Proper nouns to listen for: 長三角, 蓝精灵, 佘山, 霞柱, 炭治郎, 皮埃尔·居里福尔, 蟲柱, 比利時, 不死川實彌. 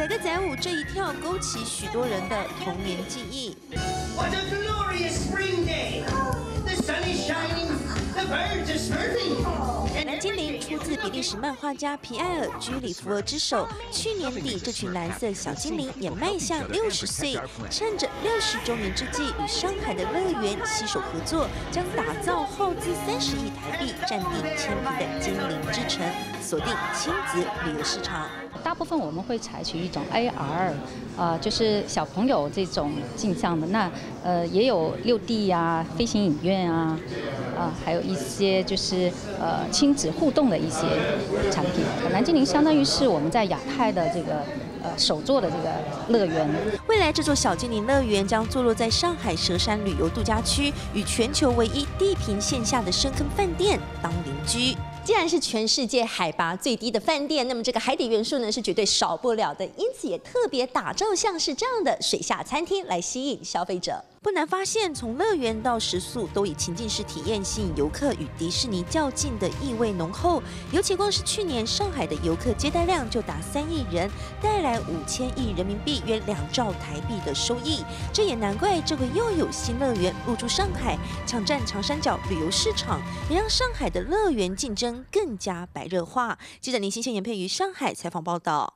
载歌载舞这一跳勾起许多人的童年记忆。What a glorious spring day! The sun is shining, the birds are chirping. 蓝精灵出自比利时漫画家皮埃尔·居里福尔之手。去年底，这群蓝色小精灵也迈向60岁，趁着60周年之际，与上海的乐园携手合作，将打造耗资30亿台币、占地1000平的精灵之城，锁定亲子旅游市场。 大部分我们会采取一种 AR， 就是小朋友这种镜像的。那也有6D 呀、飞行影院啊，还有一些就是亲子互动的一些产品。蓝精灵相当于是我们在亚太的这个。 首座的这个乐园，未来这座小精灵乐园将坐落在上海佘山旅游度假区，与全球唯一地平线下的深坑饭店当邻居。既然是全世界海拔最低的饭店，那么这个海底元素呢是绝对少不了的，因此也特别打造像是这样的水下餐厅来吸引消费者。 不难发现，从乐园到食宿都以情境式体验吸引游客，与迪士尼较劲的意味浓厚。尤其光是去年上海的游客接待量就达3亿人，带来5000亿人民币（约2兆台币）的收益。这也难怪这个又有新乐园入驻上海，抢占长三角旅游市场，也让上海的乐园竞争更加白热化。记者林欣宪、严佩瑜上海采访报道。